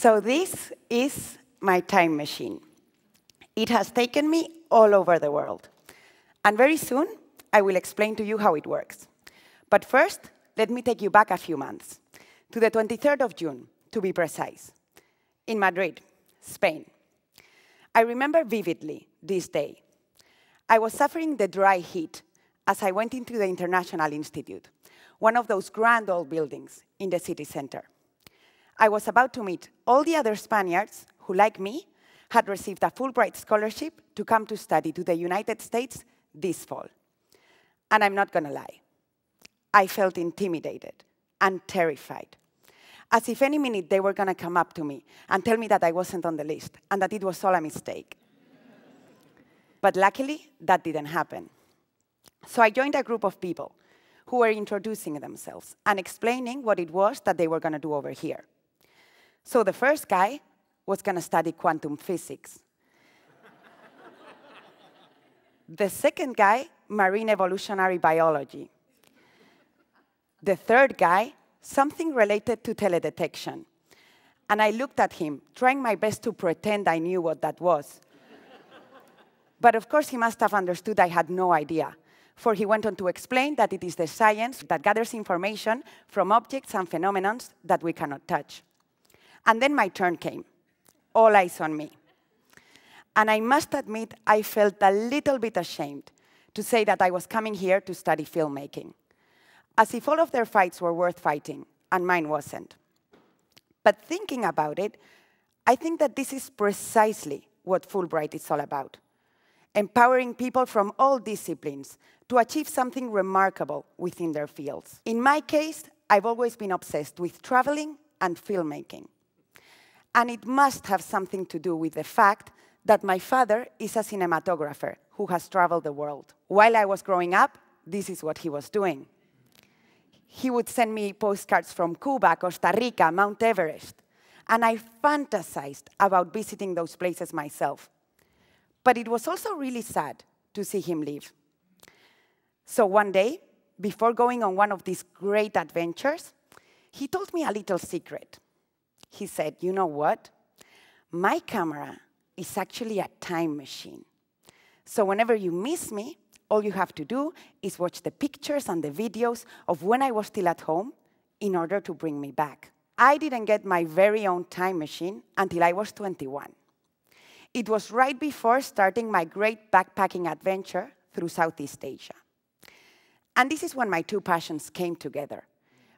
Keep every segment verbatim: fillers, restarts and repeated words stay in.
So this is my time machine. It has taken me all over the world. And very soon, I will explain to you how it works. But first, let me take you back a few months, to the twenty-third of June, to be precise, in Madrid, Spain. I remember vividly this day. I was suffering the dry heat as I went into the International Institute, one of those grand old buildings in the city center. I was about to meet all the other Spaniards who, like me, had received a Fulbright scholarship to come to study to the United States this fall. And I'm not going to lie. I felt intimidated and terrified, as if any minute they were going to come up to me and tell me that I wasn't on the list and that it was all a mistake. But luckily, that didn't happen. So I joined a group of people who were introducing themselves and explaining what it was that they were going to do over here. So the first guy was going to study quantum physics. The second guy, marine evolutionary biology. The third guy, something related to teledetection. And I looked at him, trying my best to pretend I knew what that was. But of course, he must have understood I had no idea, for he went on to explain that it is the science that gathers information from objects and phenomena that we cannot touch. And then my turn came, all eyes on me. And I must admit, I felt a little bit ashamed to say that I was coming here to study filmmaking, as if all of their fights were worth fighting, and mine wasn't. But thinking about it, I think that this is precisely what Fulbright is all about, empowering people from all disciplines to achieve something remarkable within their fields. In my case, I've always been obsessed with traveling and filmmaking. And it must have something to do with the fact that my father is a cinematographer who has traveled the world. While I was growing up, this is what he was doing. He would send me postcards from Cuba, Costa Rica, Mount Everest. And I fantasized about visiting those places myself. But it was also really sad to see him leave. So one day, before going on one of these great adventures, he told me a little secret. He said, you know what? My camera is actually a time machine. So whenever you miss me, all you have to do is watch the pictures and the videos of when I was still at home in order to bring me back. I didn't get my very own time machine until I was twenty-one. It was right before starting my great backpacking adventure through Southeast Asia. And this is when my two passions came together,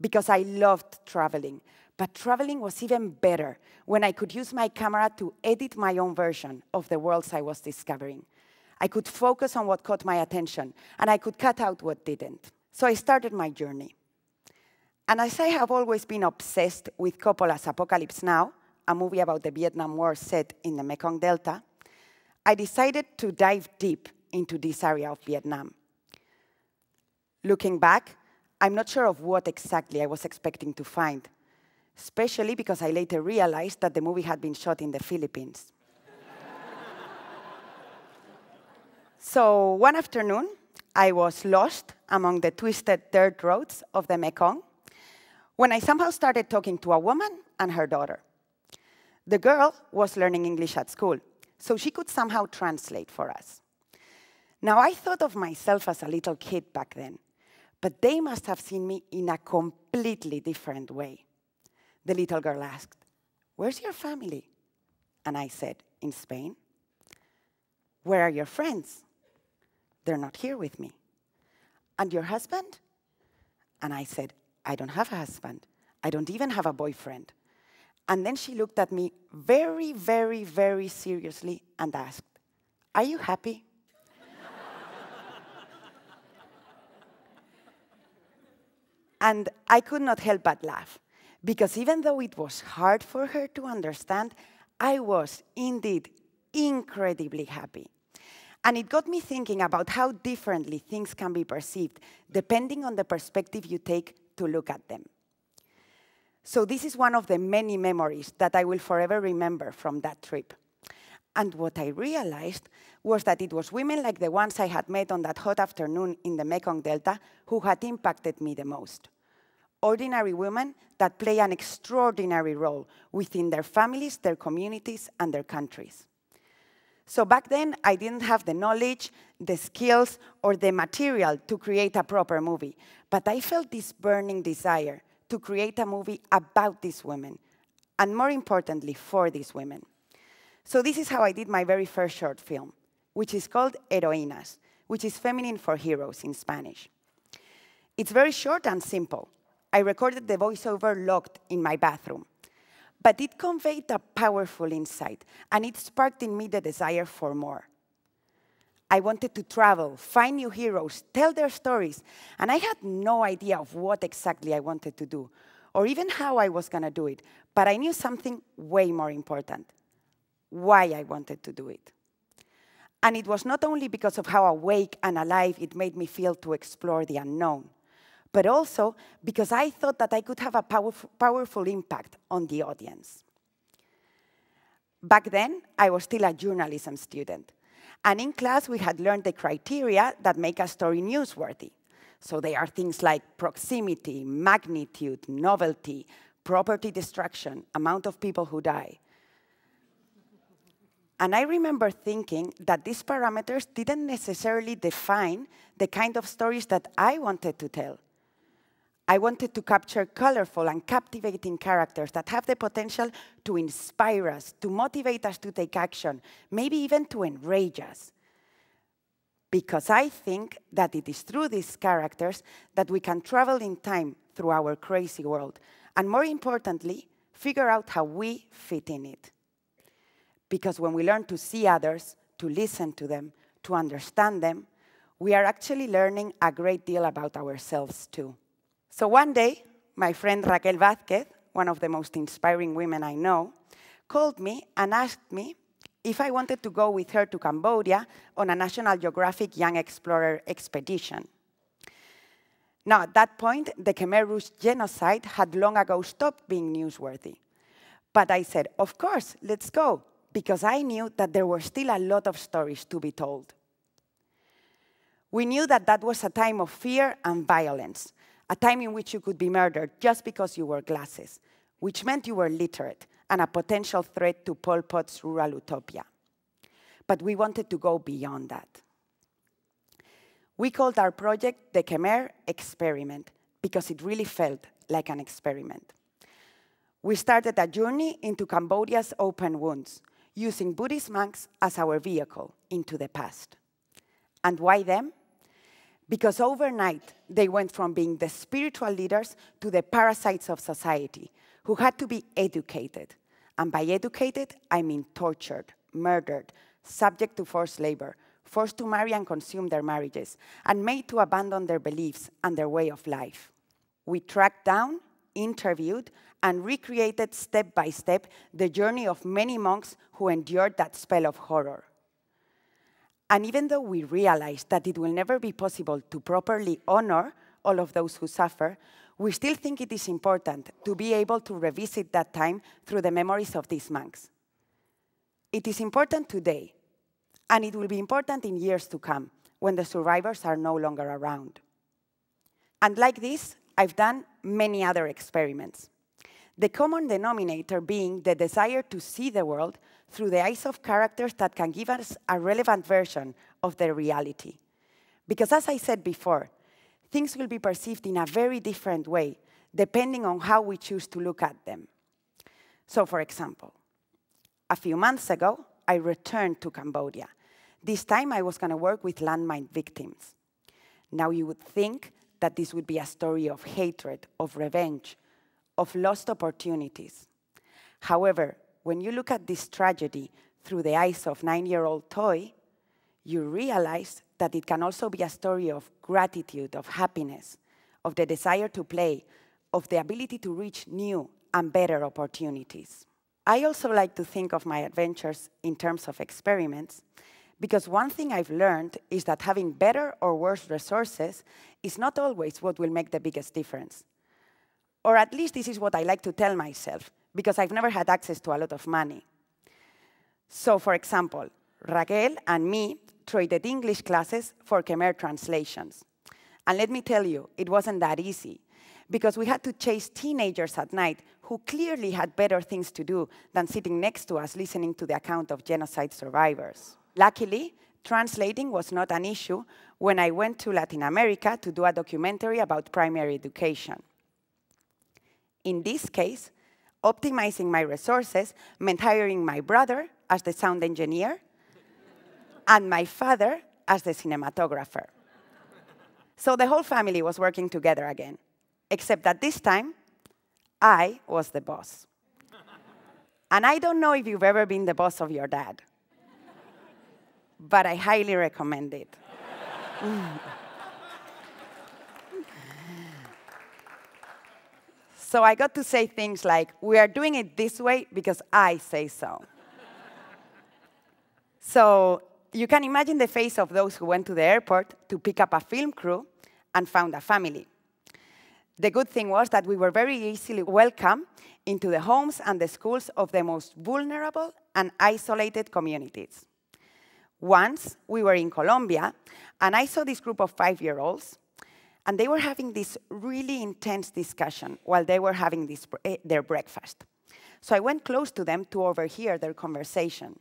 because I loved traveling. But traveling was even better when I could use my camera to edit my own version of the worlds I was discovering. I could focus on what caught my attention, and I could cut out what didn't. So I started my journey. And as I have always been obsessed with Coppola's Apocalypse Now, a movie about the Vietnam War set in the Mekong Delta, I decided to dive deep into this area of Vietnam. Looking back, I'm not sure of what exactly I was expecting to find, especially because I later realized that the movie had been shot in the Philippines. So one afternoon, I was lost among the twisted dirt roads of the Mekong when I somehow started talking to a woman and her daughter. The girl was learning English at school, so she could somehow translate for us. Now, I thought of myself as a little kid back then, but they must have seen me in a completely different way. The little girl asked, "Where's your family?" And I said, "In Spain." "Where are your friends?" "They're not here with me." "And your husband?" And I said, "I don't have a husband. I don't even have a boyfriend." And then she looked at me very, very, very seriously and asked, "Are you happy?" And I could not help but laugh, because even though it was hard for her to understand, I was indeed incredibly happy. And it got me thinking about how differently things can be perceived, depending on the perspective you take to look at them. So this is one of the many memories that I will forever remember from that trip. And what I realized was that it was women like the ones I had met on that hot afternoon in the Mekong Delta who had impacted me the most. ordinary women that play an extraordinary role within their families, their communities, and their countries. So back then, I didn't have the knowledge, the skills, or the material to create a proper movie. But I felt this burning desire to create a movie about these women, and more importantly, for these women. So this is how I did my very first short film, which is called Heroinas, which is feminine for heroes in Spanish. It's very short and simple. I recorded the voiceover locked in my bathroom. But it conveyed a powerful insight, and it sparked in me the desire for more. I wanted to travel, find new heroes, tell their stories, and I had no idea of what exactly I wanted to do, or even how I was going to do it, but I knew something way more important: why I wanted to do it. And it was not only because of how awake and alive it made me feel to explore the unknown, but also because I thought that I could have a powerful, powerful impact on the audience. Back then, I was still a journalism student. And in class, we had learned the criteria that make a story newsworthy. So they are things like proximity, magnitude, novelty, property destruction, amount of people who die. And I remember thinking that these parameters didn't necessarily define the kind of stories that I wanted to tell. I wanted to capture colorful and captivating characters that have the potential to inspire us, to motivate us to take action, maybe even to enrage us. Because I think that it is through these characters that we can travel in time through our crazy world, and more importantly, figure out how we fit in it. Because when we learn to see others, to listen to them, to understand them, we are actually learning a great deal about ourselves too. So one day, my friend Raquel Vázquez, one of the most inspiring women I know, called me and asked me if I wanted to go with her to Cambodia on a National Geographic Young Explorer expedition. Now, at that point, the Khmer Rouge genocide had long ago stopped being newsworthy. But I said, of course, let's go, because I knew that there were still a lot of stories to be told. We knew that that was a time of fear and violence, a time in which you could be murdered just because you wore glasses, which meant you were literate and a potential threat to Pol Pot's rural utopia. But we wanted to go beyond that. We called our project the Khmer Experiment because it really felt like an experiment. We started a journey into Cambodia's open wounds, using Buddhist monks as our vehicle into the past. And why them? Because overnight, they went from being the spiritual leaders to the parasites of society, who had to be educated. And by educated, I mean tortured, murdered, subject to forced labor, forced to marry and consume their marriages, and made to abandon their beliefs and their way of life. We tracked down, interviewed, and recreated step by step the journey of many monks who endured that spell of horror. And even though we realized that it will never be possible to properly honor all of those who suffer, we still think it is important to be able to revisit that time through the memories of these monks. It is important today, and it will be important in years to come, when the survivors are no longer around. And like this, I've done many other experiments. The common denominator being the desire to see the world through the eyes of characters that can give us a relevant version of their reality. Because as I said before, things will be perceived in a very different way, depending on how we choose to look at them. So for example, a few months ago, I returned to Cambodia. This time I was going to work with landmine victims. Now you would think that this would be a story of hatred, of revenge, of lost opportunities. However, when you look at this tragedy through the eyes of nine-year-old Toy, you realize that it can also be a story of gratitude, of happiness, of the desire to play, of the ability to reach new and better opportunities. I also like to think of my adventures in terms of experiments, because one thing I've learned is that having better or worse resources is not always what will make the biggest difference. Or at least this is what I like to tell myself, because I've never had access to a lot of money. So for example, Raquel and me traded English classes for Khmer translations. And let me tell you, it wasn't that easy, because we had to chase teenagers at night who clearly had better things to do than sitting next to us listening to the account of genocide survivors. Luckily, translating was not an issue when I went to Latin America to do a documentary about primary education. In this case, optimizing my resources meant hiring my brother as the sound engineer and my father as the cinematographer. So the whole family was working together again, except that this time, I was the boss. And I don't know if you've ever been the boss of your dad, but I highly recommend it. So I got to say things like, we are doing it this way because I say so. So you can imagine the face of those who went to the airport to pick up a film crew and found a family. The good thing was that we were very easily welcomed into the homes and the schools of the most vulnerable and isolated communities. Once, we were in Colombia, and I saw this group of five-year-olds, and they were having this really intense discussion while they were having this, their breakfast. So I went close to them to overhear their conversation.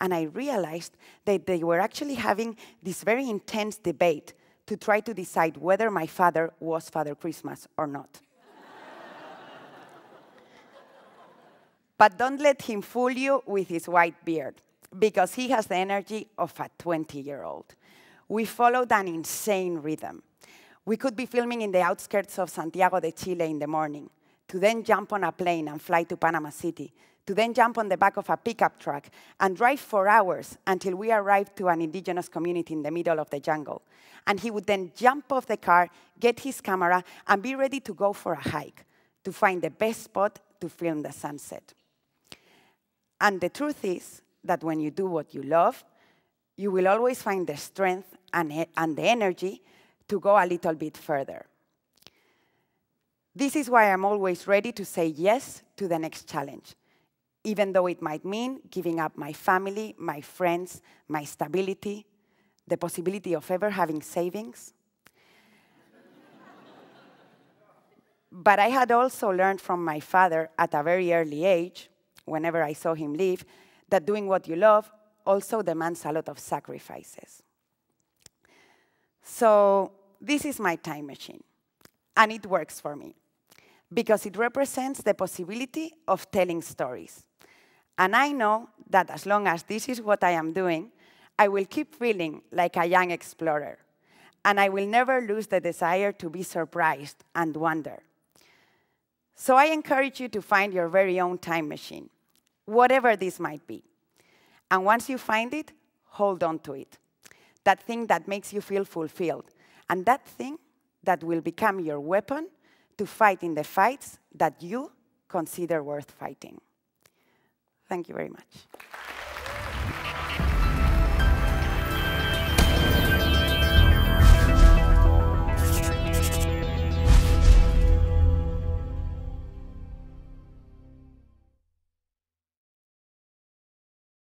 And I realized that they were actually having this very intense debate to try to decide whether my father was Father Christmas or not. But don't let him fool you with his white beard, because he has the energy of a twenty-year-old. We followed an insane rhythm. We could be filming in the outskirts of Santiago de Chile in the morning, to then jump on a plane and fly to Panama City, to then jump on the back of a pickup truck and drive for hours until we arrived to an indigenous community in the middle of the jungle. And he would then jump off the car, get his camera, and be ready to go for a hike, to find the best spot to film the sunset. And the truth is that when you do what you love, you will always find the strength and, and the energy to go a little bit further. This is why I'm always ready to say yes to the next challenge, even though it might mean giving up my family, my friends, my stability, the possibility of ever having savings. But I had also learned from my father at a very early age, whenever I saw him leave, that doing what you love also demands a lot of sacrifices. So this is my time machine, and it works for me, because it represents the possibility of telling stories. And I know that as long as this is what I am doing, I will keep feeling like a young explorer, and I will never lose the desire to be surprised and wonder. So I encourage you to find your very own time machine, whatever this might be. And once you find it, hold on to it, that thing that makes you feel fulfilled, and that thing that will become your weapon to fight in the fights that you consider worth fighting. Thank you very much.